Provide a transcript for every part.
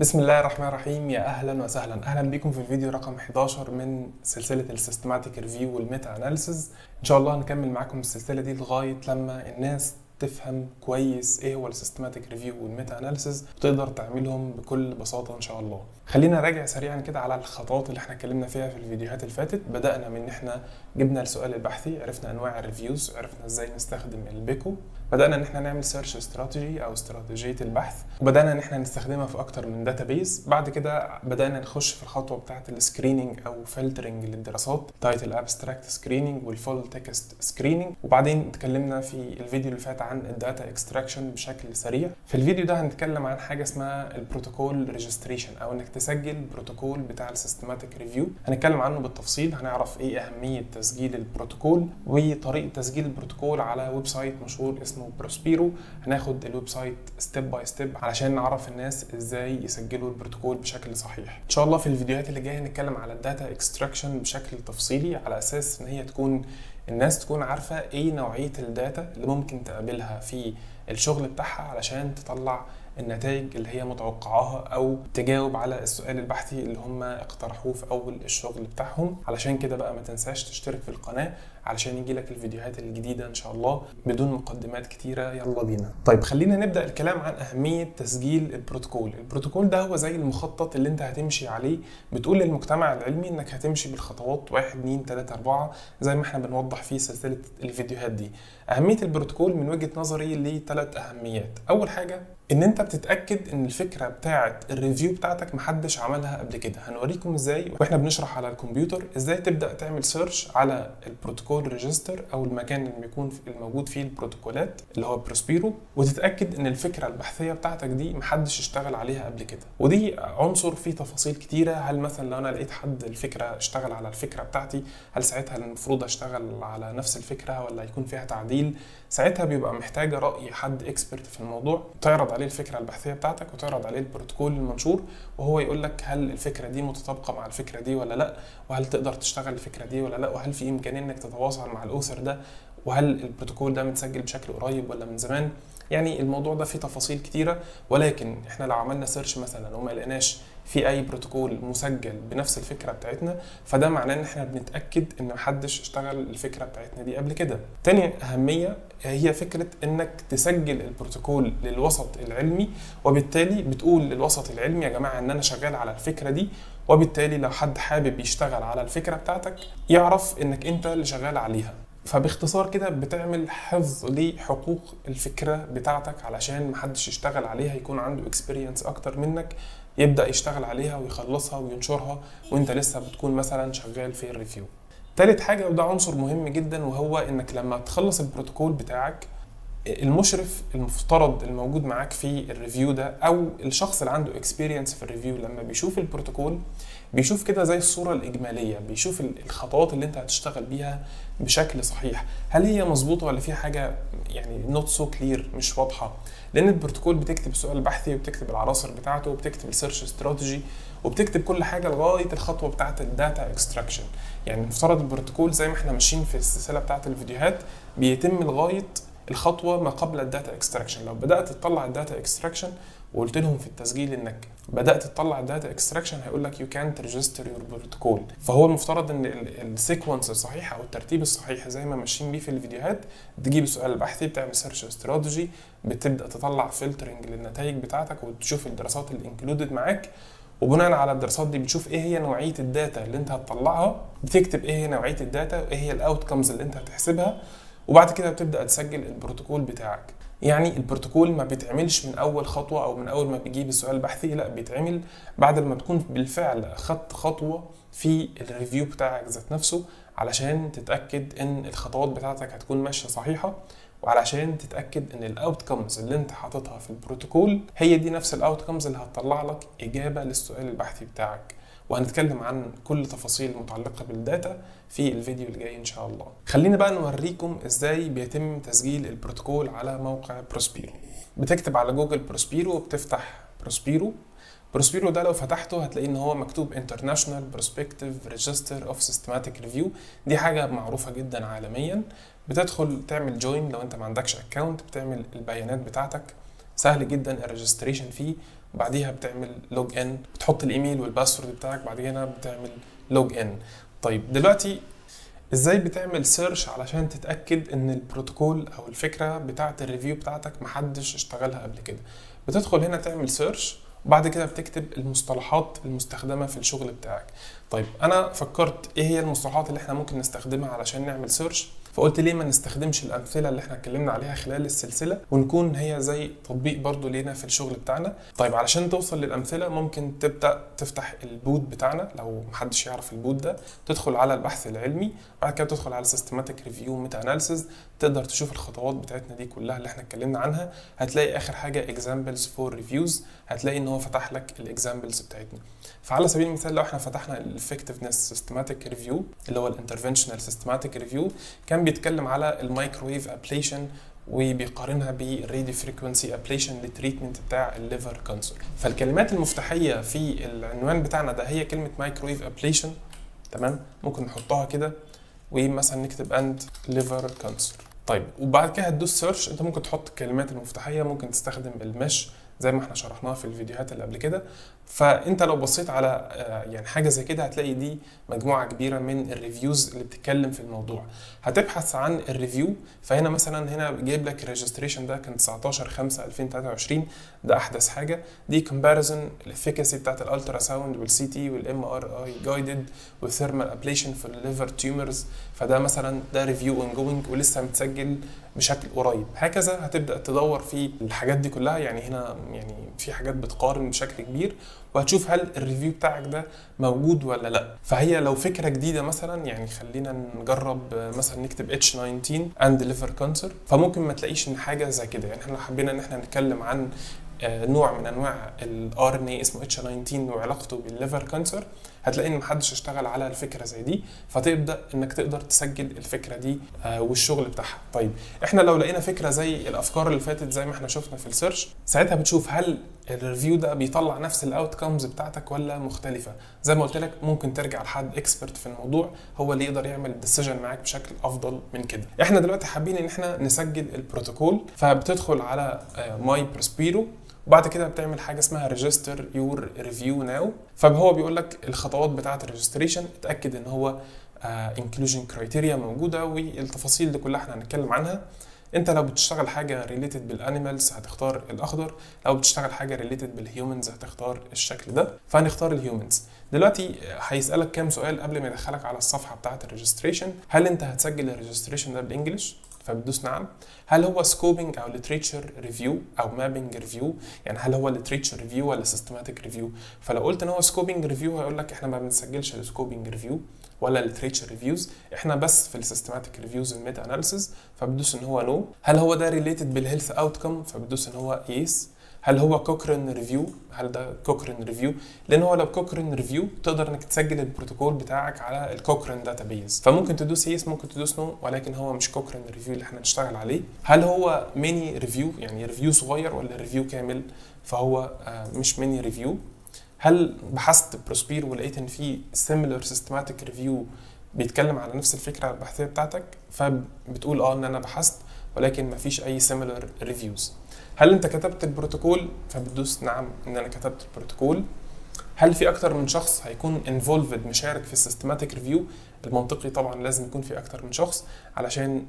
بسم الله الرحمن الرحيم. يا اهلا وسهلا، اهلا بكم في الفيديو رقم 11 من سلسله السيستماتيك ريفيو والميتا اناليسز. ان شاء الله هنكمل معاكم السلسله دي لغايه لما الناس تفهم كويس ايه هو السيستماتيك ريفيو والميتا اناليسز وتقدر تعملهم بكل بساطه ان شاء الله. خلينا نراجع سريعا كده على الخطوات اللي احنا اتكلمنا فيها في الفيديوهات اللي فاتت. بدانا من ان احنا جبنا السؤال البحثي، عرفنا انواع الريفيوز، عرفنا ازاي نستخدم البيكو، بدانا ان احنا نعمل سيرش استراتيجي او استراتيجيه البحث، وبدانا ان احنا نستخدمها في اكتر من داتابيز. بعد كده بدانا نخش في الخطوه بتاعه السكريننج او فلترنج للدراسات، تايتل ابستراكت سكريننج والفول تكست سكريننج. وبعدين اتكلمنا في الفيديو اللي فات عن الداتا اكستراكشن بشكل سريع. في الفيديو ده هنتكلم عن حاجه اسمها البروتوكول ريجستريشن او انك تسجل بروتوكول بتاع السيستماتيك ريفيو. هنتكلم عنه بالتفصيل، هنعرف ايه اهميه تسجيل البروتوكول وطريقه تسجيل البروتوكول على ويب سايت مشهور اسمه بروسبيرو. هناخد الويب سايت ستيب باي ستيب علشان نعرف الناس ازاي يسجلوا البروتوكول بشكل صحيح. ان شاء الله في الفيديوهات اللي جايه هنتكلم على الداتا اكستراكشن بشكل تفصيلي، على اساس ان هي الناس تكون عارفه ايه نوعيه الداتا اللي ممكن تقابلها في الشغل بتاعها علشان تطلع النتائج اللي هي متوقعاها او تجاوب على السؤال البحثي اللي هم اقترحوه في اول الشغل بتاعهم. علشان كده بقى ما تنساش تشترك في القناه علشان يجي لك الفيديوهات الجديده ان شاء الله بدون مقدمات كتيره. يلا بينا. طيب خلينا نبدا الكلام عن اهميه تسجيل البروتوكول. البروتوكول ده هو زي المخطط اللي انت هتمشي عليه، بتقول للمجتمع العلمي انك هتمشي بالخطوات 1 2 3 4 زي ما احنا بنوضح في سلسله الفيديوهات دي. اهميه البروتوكول من وجهه نظري ليه 3 اهميات. اول حاجه ان انت بتتاكد ان الفكره بتاعه الريفيو بتاعتك محدش عملها قبل كده. هنوريكم ازاي واحنا بنشرح على الكمبيوتر ازاي تبدا تعمل سيرش على البروتوكول ريجستر او المكان اللي بيكون الموجود فيه البروتوكولات اللي هو بروسبيرو، وتتاكد ان الفكره البحثيه بتاعتك دي محدش اشتغل عليها قبل كده. ودي عنصر فيه تفاصيل كتيره. هل مثلا لو انا لقيت حد اشتغل على الفكره بتاعتي، هل ساعتها المفروض اشتغل على نفس الفكره ولا هيكون فيها تعديل؟ ساعتها بيبقى محتاجه راي حد اكسبرت في الموضوع، تعرض عليه الفكره البحثيه بتاعتك وتعرض عليه البروتوكول المنشور وهو يقول لك هل الفكره دي متطابقه مع الفكره دي ولا لا، وهل تقدر تشتغل الفكره دي ولا لا، وهل في امكانيه انك تتواصل مع الاوثر ده، وهل البروتوكول ده متسجل بشكل قريب ولا من زمان. يعني الموضوع ده فيه تفاصيل كتيره، ولكن احنا لو عملنا سيرش مثلا وما لقيناش في اي بروتوكول مسجل بنفس الفكره بتاعتنا، فده معناه ان احنا بنتاكد ان محدش اشتغل الفكره بتاعتنا دي قبل كده. تاني اهميه هي فكره انك تسجل البروتوكول للوسط العلمي، وبالتالي بتقول للوسط العلمي يا جماعه ان انا شغال على الفكره دي، وبالتالي لو حد حابب يشتغل على الفكره بتاعتك يعرف انك انت اللي شغال عليها. فباختصار كده بتعمل حفظ لحقوق الفكره بتاعتك علشان محدش يشتغل عليها، يكون عنده اكسبيرينس اكتر منك يبدا يشتغل عليها ويخلصها وينشرها وانت لسه بتكون مثلا شغال في الريفيو. تالت حاجه وده عنصر مهم جدا، وهو انك لما تخلص البروتوكول بتاعك المشرف المفترض الموجود معاك في الريفيو ده او الشخص اللي عنده اكسبيرينس في الريفيو لما بيشوف البروتوكول بيشوف كده زي الصوره الاجماليه، بيشوف الخطوات اللي انت هتشتغل بيها بشكل صحيح، هل هي مظبوطه ولا في حاجه يعني نوت سو كلير مش واضحه. لان البروتوكول بتكتب سؤال بحثي وبتكتب العناصر بتاعته وبتكتب السيرش استراتيجي وبتكتب كل حاجه لغايه الخطوه بتاعه الداتا اكستراكشن. يعني مفترض البروتوكول زي ما احنا ماشيين في السلسله بتاعه الفيديوهات بيتم لغايه الخطوه ما قبل الداتا اكستراكشن. لو بدات تطلع الداتا اكستراكشن وقلت لهم في التسجيل انك بدات تطلع الداتا اكستراكشن هيقول لك يو كانت ريجستر يور بروتوكول. فهو المفترض ان السيكونس الصحيح او الترتيب الصحيح زي ما ماشيين بيه في الفيديوهات، تجيب السؤال البحثي، بتعمل سيرش استراتيجي، بتبدا تطلع فلترنج للنتائج بتاعتك وتشوف الدراسات اللي انكلودد معاك، وبناء على الدراسات دي بتشوف ايه هي نوعيه الداتا اللي انت هتطلعها، بتكتب ايه هي نوعيه الداتا وايه هي الاوتكمز اللي انت هتحسبها، وبعد كده بتبدا تسجل البروتوكول بتاعك. يعني البروتوكول ما بيتعملش من اول خطوه او من اول ما بيجيب السؤال البحثي، لا بيتعمل بعد ما تكون بالفعل اخدت خطوه في الريفيو بتاعك ذات نفسه، علشان تتاكد ان الخطوات بتاعتك هتكون ماشيه صحيحه، وعلشان تتاكد ان الاوتكمز اللي انت حاططها في البروتوكول هي دي نفس الاوتكمز اللي هتطلع لك اجابه للسؤال البحثي بتاعك. وهنتكلم عن كل تفاصيل متعلقه بالداتا في الفيديو الجاي ان شاء الله. خلينا بقى نوريكم ازاي بيتم تسجيل البروتوكول على موقع بروسبيرو. بتكتب على جوجل بروسبيرو وبتفتح بروسبيرو. بروسبيرو ده لو فتحته هتلاقي ان هو مكتوب انترناشونال بروسبكتيف ريجستر اوف سيستماتيك ريفيو، دي حاجه معروفه جدا عالميا. بتدخل تعمل جوين لو انت ما عندكش اكونت، بتعمل البيانات بتاعتك، سهل جدا الريجستريشن فيه، بعديها بتعمل لوج ان، بتحط الايميل والباسورد بتاعك، بعد هنا بتعمل لوج ان. طيب دلوقتي ازاي بتعمل سيرش علشان تتاكد ان البروتوكول او الفكره بتاعه الريفيو بتاعتك محدش اشتغلها قبل كده؟ بتدخل هنا تعمل سيرش، وبعد كده بتكتب المصطلحات المستخدمه في الشغل بتاعك. طيب انا فكرت ايه هي المصطلحات اللي احنا ممكن نستخدمها علشان نعمل سيرش، فقلت ليه ما نستخدمش الامثله اللي احنا اتكلمنا عليها خلال السلسله، ونكون هي زي تطبيق برضو لينا في الشغل بتاعنا. طيب علشان توصل للامثله ممكن تبدا تفتح البوت بتاعنا، لو محدش يعرف البوت ده تدخل على البحث العلمي، بعد كده تدخل على سيستماتيك ريفيو ميتا اناليسيز، تقدر تشوف الخطوات بتاعتنا دي كلها اللي احنا اتكلمنا عنها. هتلاقي اخر حاجه اكزامبلز فور ريفيوز، هتلاقي ان هو فتح لك الاكزامبلز بتاعتنا. فعلى سبيل المثال لو احنا فتحنا الافكتيفنس سيستماتيك ريفيو اللي هو الانترفنشنال سيستماتيك ريفيو، كان بيتكلم على المايكرويف ابليشن وبيقارنها بالراديو فريكونسي ابليشن للتريتمنت بتاع الليفر كانسر. فالكلمات المفتاحيه في العنوان بتاعنا ده هي كلمه مايكرويف ابليشن، تمام؟ ممكن نحطها كده ومثلا نكتب اند ليفر كانسر. طيب وبعد كده هتدوس سيرش، انت ممكن تحط الكلمات المفتاحيه، ممكن تستخدم المش زي ما احنا شرحناها في الفيديوهات اللي قبل كده. فانت لو بصيت على يعني حاجه زي كده هتلاقي دي مجموعه كبيره من الريفيوز اللي بتتكلم في الموضوع. هتبحث عن الريفيو، فهنا مثلا هنا جايب لك الريجستريشن ده كان 19/5/2023، ده احدث حاجه. دي كومباريزون الافيكاسي بتاعت الالترا ساوند والسي تي والام ار اي جايدد والثيرمال ابليشن في الليفر تيومرز، فده مثلا ده ريفيو اون جوينج ولسه متسجل بشكل قريب. هكذا هتبدا تدور في الحاجات دي كلها، يعني هنا يعني في حاجات بتقارن بشكل كبير، وهتشوف هل الريفيو بتاعك ده موجود ولا لا. فهي لو فكره جديده مثلا، يعني خلينا نجرب مثلا نكتب H19 and liver cancer، فممكن ما تلاقيش ان حاجه زي كده. يعني احنا حبينا ان احنا نتكلم عن نوع من انواع الRNA اسمه H19 وعلاقته بالليفر كانسر، هتلاقي ان محدش اشتغل على الفكره زي دي، فتبدا انك تقدر تسجل الفكره دي والشغل بتاعها. طيب احنا لو لقينا فكره زي الافكار اللي فاتت زي ما احنا شفنا في السيرش، ساعتها بتشوف هل الريفيو ده بيطلع نفس الاوتكمز بتاعتك ولا مختلفه. زي ما قلت لك ممكن ترجع لحد اكسبرت في الموضوع، هو اللي يقدر يعمل الديسيجن معاك بشكل افضل من كده. احنا دلوقتي حابين ان احنا نسجل البروتوكول، فبتدخل على ماي بروسبيرو، وبعد كده بتعمل حاجه اسمها ريجستر يور ريفيو ناو. فهو بيقول لك الخطوات بتاعه الريجستريشن، اتاكد ان هو انكلوجن كرايتيريا موجوده، والتفاصيل دي كلها احنا هنتكلم عنها. انت لو بتشتغل حاجه ريليتد بالانيمالز هتختار الاخضر، لو بتشتغل حاجه ريليتد بالهيومنز هتختار الشكل ده، فهنختار الهيومنز. دلوقتي هيسالك كام سؤال قبل ما يدخلك على الصفحه بتاعه الريجستريشن. هل انت هتسجل الريجستريشن ده بالانجلش؟ فبتدوس نعم. هل هو سكوبنج او ليتريتشر ريفيو او مابنج ريفيو؟ يعني هل هو ليتريتشر ريفيو ولا سيستماتيك ريفيو؟ فلو قلت ان هو سكوبنج ريفيو هيقول لك احنا ما بنسجلش السكوبنج ريفيو ولا ليتريتشر ريفيوز، احنا بس في السيستماتيك ريفيوز والميتا اناليسيز، فبتدوس ان هو نو. هل هو ده ريليتد بالهيلث اوتكم؟ فبتدوس ان هو يس. هل هو كوكرين ريفيو؟ هل ده كوكرين ريفيو؟ لان هو لو كوكرين ريفيو تقدر انك تسجل البروتوكول بتاعك على الكوكرين داتابيز، فممكن تدوس يس ممكن تدوس نو، ولكن هو مش كوكرين ريفيو اللي احنا هنشتغل عليه. هل هو ميني ريفيو، يعني ريفيو صغير ولا ريفيو كامل؟ فهو مش ميني ريفيو. هل بحثت بروسبير ولقيت ان في سيميلر سيستماتيك ريفيو بيتكلم على نفس الفكره البحثيه بتاعتك، فبتقول ان انا بحثت ولكن مفيش اي سيميلر ريفيوز. هل انت كتبت البروتوكول؟ فبتدوس نعم ان انا كتبت البروتوكول. هل في اكتر من شخص هيكون انفولفد مشارك في السيستماتيك ريفيو؟ المنطقي طبعا لازم يكون في اكتر من شخص، علشان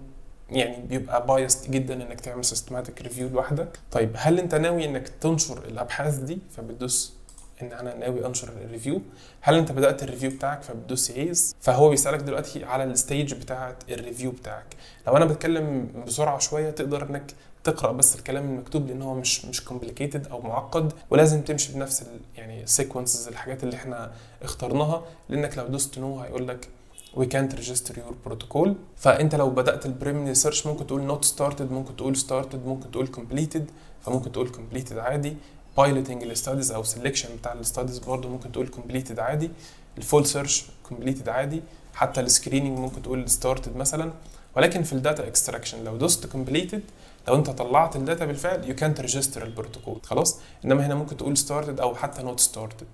يعني بيبقى بايست جدا انك تعمل سيستماتيك ريفيو لوحدك. طيب هل انت ناوي انك تنشر الابحاث دي؟ فبتدوس ان انا ناوي انشر الريفيو. هل انت بدات الريفيو بتاعك؟ فبتدوس يس. فهو بيسالك دلوقتي على الستيج بتاعه الريفيو بتاعك. لو انا بتكلم بسرعه شويه تقدر انك تقرا بس الكلام المكتوب، لان هو مش كومبليكيتد او معقد، ولازم تمشي بنفس يعني سيكونسز الحاجات اللي احنا اخترناها، لانك لو دوست نو هيقول لك وي كانت ريجستر يور بروتوكول. فانت لو بدات البريمني سيرش ممكن تقول نوت ستارتد، ممكن تقول ستارتد، ممكن تقول كومبليتد، فممكن تقول كومبليتد عادي. بايلوتنج الستاديز او سيلكشن بتاع الستاديز برضه ممكن تقول كومبليتد عادي. الفول سيرش كومبليتد عادي. حتى السكريننج ممكن تقول ستارتد مثلا. ولكن في الداتا اكستراكشن لو دوست كومبليتد لو انت طلعت الداتا بالفعل يو كانت ريجستر البروتوكول خلاص. انما هنا ممكن تقول ستارتد او حتى نوت ستارتد،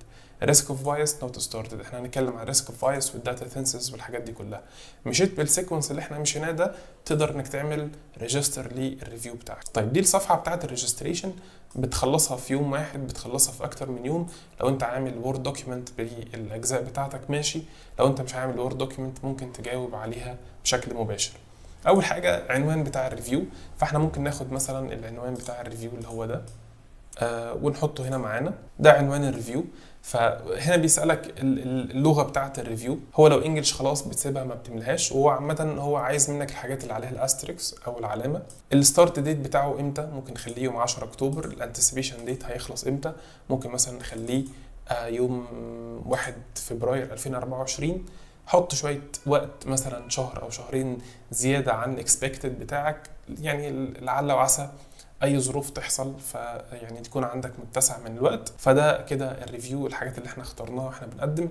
ريسك اوف بايس نوت ستارتد. احنا هنتكلم عن ريسك اوف بايس والداتا سينسز والحاجات دي كلها. مشيت بالسيكونس اللي احنا مشيناه ده تقدر انك تعمل ريجستر للريفيو بتاعك. طيب دي الصفحه بتاعه الريجستريشن، بتخلصها في يوم واحد، بتخلصها في اكتر من يوم. لو انت عامل وورد دوكيمنت بالاجزاء بتاعتك ماشي، لو انت مش عامل وورد دوكيمنت ممكن تجاوب عليها بشكل مباشر. اول حاجه عنوان بتاع الريفيو، فاحنا ممكن ناخد مثلا العنوان بتاع الريفيو اللي هو ده ونحطه هنا معانا. ده عنوان الريفيو. فهنا بيسالك اللغه بتاعه الريفيو، هو لو انجلش خلاص بتسيبها ما بتملهاش، وهو عامه هو عايز منك الحاجات اللي عليها الاستريكس او العلامه. الستارت ديت بتاعه امتى؟ ممكن نخليه يوم 10 اكتوبر. الانتسيبيشن ديت هيخلص امتى؟ ممكن مثلا نخليه يوم 1 فبراير 2024. حط شويه وقت مثلا شهر او شهرين زياده عن اكسبكتد بتاعك، يعني لعل وعسى اي ظروف تحصل فيعني تكون عندك متسع من الوقت. فده كده الريفيو، الحاجات اللي احنا اخترناها واحنا بنقدم.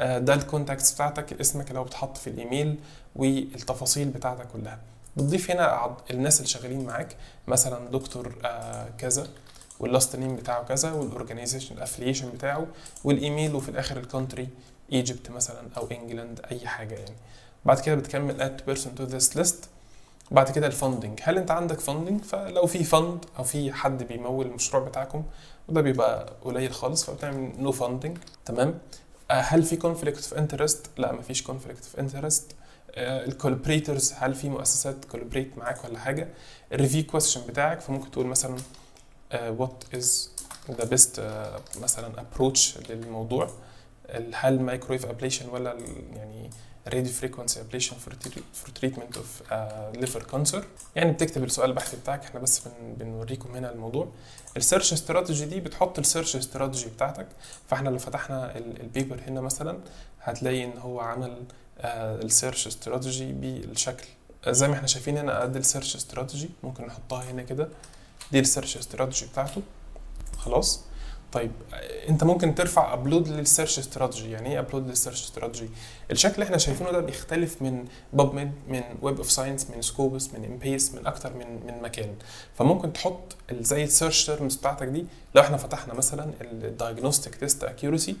ده الكونتاكتس بتاعتك، اسمك اللي هو بتحط في الايميل والتفاصيل بتاعتك كلها. بتضيف هنا الناس اللي شغالين معاك، مثلا دكتور كذا، واللاست نيم بتاعه كذا، والاورجانيزيشن الافليشن بتاعه، والايميل، وفي الاخر الكونتري ايجيبت مثلا او انجلند اي حاجه يعني. بعد كده بتكمل اد بيرسون تو ذيس ليست. بعد كده الفاندنج، هل انت عندك فاندنج؟ فلو في فند او في حد بيمول المشروع بتاعكم، وده بيبقى قليل خالص، فبتعمل نو فاندنج. تمام. هل في كونفليكت اوف انترست؟ لا مفيش كونفليكت اوف انترست. الكولابريتورز، هل في مؤسسات كولابريت معاك ولا حاجه؟ الريفيو كويستشن بتاعك، فممكن تقول مثلا وات از ذا بيست مثلا ابروتش للموضوع، هل مايكرويف ابليشن ولا يعني radio frequency ablation for treatment of liver cancer. يعني بتكتب السؤال البحث بتاعك، احنا بس بنوريكم هنا الموضوع. السيرش استراتيجي دي بتحط السيرش استراتيجي بتاعتك. فاحنا لو فتحنا البيبر هنا مثلا هتلاقي ان هو عمل السيرش استراتيجي بالشكل زي ما احنا شايفين هنا. قد السيرش استراتيجي ممكن نحطها هنا كده، دي السيرش استراتيجي بتاعته خلاص. طيب انت ممكن ترفع ابلود للسيرش استراتيجي. يعني ايه ابلود للسيرش استراتيجي؟ الشكل اللي احنا شايفينه ده بيختلف من باب ميد، من ويب اوف ساينس، من سكوبس، من امبيس، من اكتر من مكان. فممكن تحط زي السيرش تيرمز بتاعتك دي. لو احنا فتحنا مثلا الدايجنوستيك تيست اكيورسي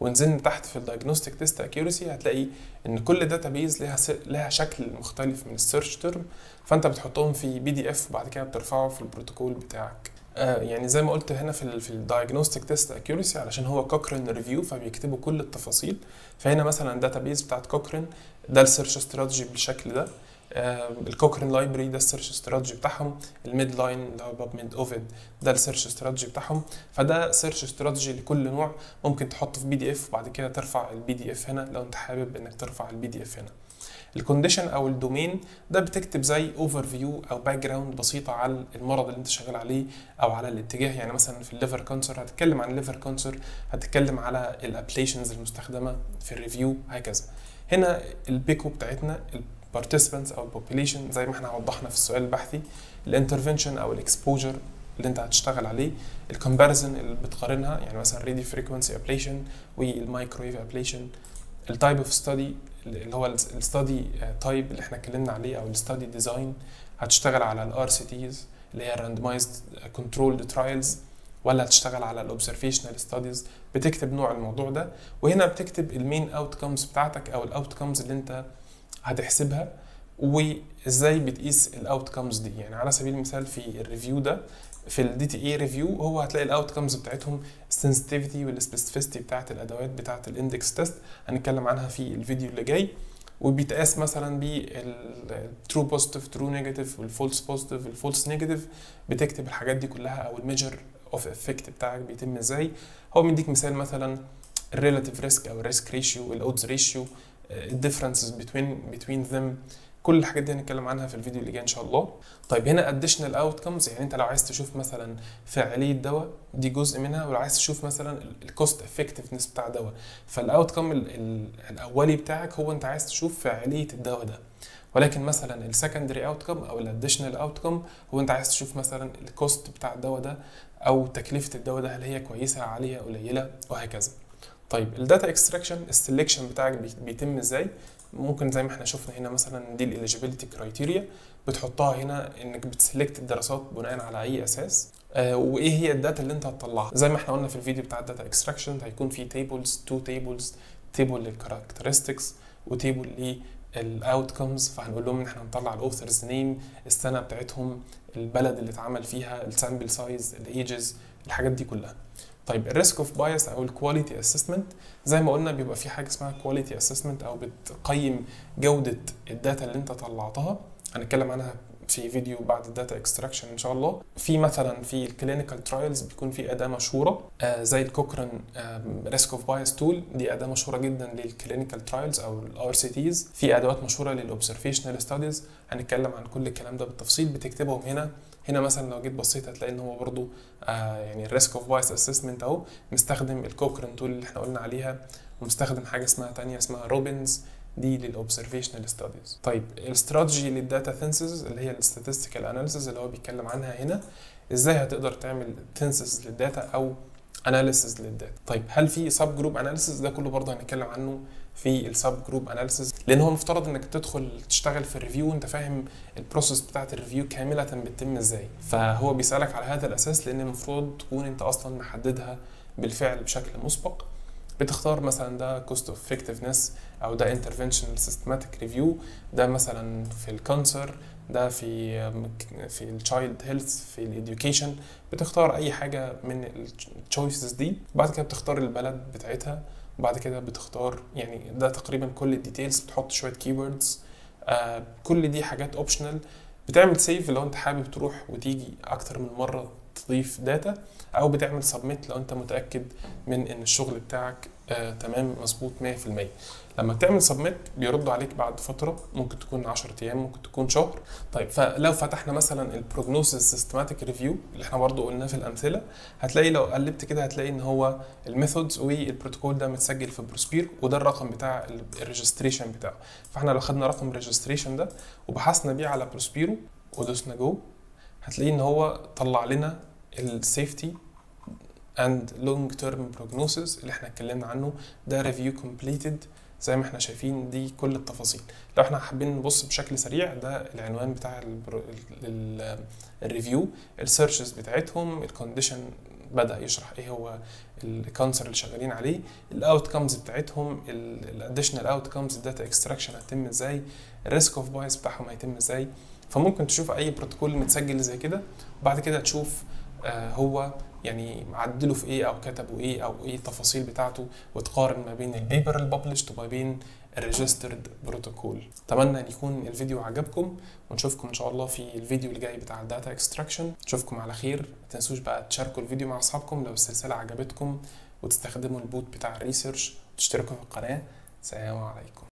ونزلنا تحت في الدايجنوستيك تيست اكيورسي، هتلاقي ان كل داتابيز لها شكل مختلف من السيرش تيرم. فانت بتحطهم في بي دي اف وبعد كده بترفعه في البروتوكول بتاعك. يعني زي ما قلت هنا في الدايجنوستيك تيست اكيورسي، علشان هو كوكرين ريفيو فبيكتبوا كل التفاصيل. فهنا مثلا الداتابيز بتاعت كوكرين، ده السيرش استراتيجي بالشكل ده. الكوكرين لايبرري، ده السيرش استراتيجي بتاعهم. الميد لاين اللي هو باب ميد اوفيد، ده السيرش استراتيجي بتاعهم. فده سيرش استراتيجي لكل نوع، ممكن تحطه في بي دي اف وبعد كده ترفع البي دي اف هنا لو انت حابب انك ترفع البي دي اف هنا. الكونديشن او الدومين، ده بتكتب زي اوفر فيو او باك جراوند بسيطه على المرض اللي انت شغال عليه او على الاتجاه. يعني مثلا في الليفر كانسر هتتكلم عن الليفر كانسر، هتتكلم على الابليشنز المستخدمه في الريفيو هكذا. هنا البيكو بتاعتنا، البارتيسيبنتس او البوبيليشن زي ما احنا وضحنا في السؤال البحثي، الانترفنشن او الاكسبوجر اللي انت هتشتغل عليه، الكومباريزن اللي بتقارنها، يعني مثلا راديو فريكوانسي ابليشن والمايكرويف ابليشن، التايب اوف ستادي اللي هو الستادي تايب اللي احنا اتكلمنا عليه او الستادي ديزاين، هتشتغل على الار سي تيز اللي هي راندمايزد كنترولد ترايلز، ولا هتشتغل على الاوبزرفيشنال ستاديز. بتكتب نوع الموضوع ده، وهنا بتكتب المين اوتكمز بتاعتك او الاوتكمز اللي انت هتحسبها وازاي بتقيس الاوتكمز دي. يعني على سبيل المثال في الريفيو ده، في الدي تي اي ريفيو، هو هتلاقي الاوتكمز بتاعتهم السنسيتيفيتي والسبيسيفيستي بتاعت الادوات بتاعت الاندكس تيست، هنتكلم عنها في الفيديو اللي جاي. وبيتقاس مثلا بالترو بوزيتيف، ترو نيجاتيف، والفولس بوزيتيف، الفولس نيجاتيف. بتكتب الحاجات دي كلها، او الميجر اوف افكت بتاعك بيتم ازاي. هو بيديك مثال مثلا الريلاتيف ريسك او الريسك ريشيو، الاودز ريشيو، الديفرنسز بتوين ذم. كل الحاجات دي هنتكلم عنها في الفيديو اللي جاي ان شاء الله. طيب هنا اديشنال اوتكمز، يعني انت لو عايز تشوف مثلا فعاليه دواء، دي جزء منها. ولو عايز تشوف مثلا الكوست افكتفنس بتاع دواء، فالاوتكم الاولي بتاعك هو انت عايز تشوف فعاليه الدواء ده. ولكن مثلا السكندري اوتكم او الاديشنال اوتكم هو انت عايز تشوف مثلا الكوست بتاع الدواء ده او تكلفه الدواء ده، هل هي كويسه، عاليه، قليله، وهكذا. طيب الداتا اكستراكشن السلكشن بتاعك بيتم ازاي؟ ممكن زي ما احنا شفنا هنا مثلا دي الاليجيبيليتي كرايتيريا بتحطها هنا انك بتسلكت الدراسات بناء على اي اساس، وايه هي الداتا اللي انت هتطلعها. زي ما احنا قلنا في الفيديو بتاع الداتا اكستراكشن هيكون في تيبلز، تو تيبلز، تيبل للكاركترستكس وتيبل للاوتكمز، فهنقول لهم ان احنا هنطلع الاوثرز نيم، السنه بتاعتهم، البلد اللي اتعمل فيها، السامبل سايز، الايجز، الحاجات دي كلها. طيب الريسك اوف بايس او الكواليتي اسسمنت زي ما قلنا بيبقى في حاجه اسمها كواليتي اسسمنت او بتقيم جوده الداتا اللي انت طلعتها، هنتكلم عنها في فيديو بعد الداتا اكستراكشن ان شاء الله. في مثلا في الكلينيكال ترايلز بيكون في اداه مشهوره زي الكوكران ريسك اوف بايس تول، دي اداه مشهوره جدا للكلينيكال ترايلز او الار سي تيز. في ادوات مشهوره للاوبزرفيشنال ستاديز، هنتكلم عن كل الكلام ده بالتفصيل، بتكتبهم هنا. هنا مثلا لو جيت بصيت هتلاقي ان هو برضو يعني الريسك اوف بايس اسسمنت اهو مستخدم الكوكران تول اللي احنا قلنا عليها، ومستخدم حاجه اسمها ثانيه اسمها روبينز، دي للobservational studies. طيب الاستراتيجي للداتا ثينسيس اللي هي الستاتستيكال اناليسيس اللي هو بيتكلم عنها هنا، ازاي هتقدر تعمل ثينسيس للداتا او اناليسيس للداتا. طيب هل في سب جروب اناليسيس؟ ده كله برضه هنتكلم عنه في السب جروب اناليسيس، لان هو مفترض انك تدخل تشتغل في الريفيو وانت فاهم البروسيس بتاعت الريفيو كامله بتتم ازاي، فهو بيسالك على هذا الاساس لان المفروض تكون انت اصلا محددها بالفعل بشكل مسبق. بتختار مثلا ده كوست اوف افكتيفنس، او ده انترفنشنال سيستماتيك ريفيو، ده مثلا في الكانسر، ده في التشايلد هيلث، في الاديوكيشن، بتختار اي حاجه من التشويسز دي. بعد كده بتختار البلد بتاعتها، وبعد كده بتختار يعني ده تقريبا كل الديتيلز، بتحط شويه كيوردز، كل دي حاجات اوبشنال. بتعمل سيف لو انت حابب تروح وتيجي اكتر من مره تضيف داتا، او بتعمل سبميت لو انت متاكد من ان الشغل بتاعك تمام مظبوط 100%. لما بتعمل سبميت بيردوا عليك بعد فتره، ممكن تكون 10 ايام، ممكن تكون شهر. طيب فلو فتحنا مثلا البروجنوسيس سيستماتيك ريفيو اللي احنا برضو قلناه في الامثله، هتلاقي لو قلبت كده هتلاقي ان هو الميثودز والبروتوكول ده متسجل في بروسبيرو، وده الرقم بتاع الريجستريشن بتاعه. فاحنا لو خدنا رقم الريجستريشن ده وبحثنا بيه على بروسبيرو ودوسنا جو، هتلاقي ان هو طلع لنا السيفتي اند لونج تيرم بروجنوسيس اللي احنا اتكلمنا عنه، ده ريفيو كومبليتد زي ما احنا شايفين، دي كل التفاصيل. لو احنا حابين نبص بشكل سريع، ده العنوان بتاع الريفيو، السيرشز بتاعتهم، الكونديشن بدأ يشرح ايه هو الكانسر اللي شغالين عليه، الاوتكمز بتاعتهم، الاديشنال اوتكمز، الداتا اكستراكشن هيتم ازاي، الريسك اوف بايس بتاعهم هيتم ازاي. فممكن تشوف اي بروتوكول متسجل زي كده، وبعد كده تشوف هو يعني عدله في ايه او كتبه ايه او ايه التفاصيل بتاعته، وتقارن ما بين البيبر الببلشت وما بين الريجسترد بروتوكول. اتمنى ان يكون الفيديو عجبكم، ونشوفكم ان شاء الله في الفيديو الجاي بتاع الداتا اكستراكشن. نشوفكم على خير، ما تنسوش بقى تشاركوا الفيديو مع اصحابكم لو السلسله عجبتكم، وتستخدموا البوت بتاع الريسيرش، وتشتركوا في القناه. سلام عليكم.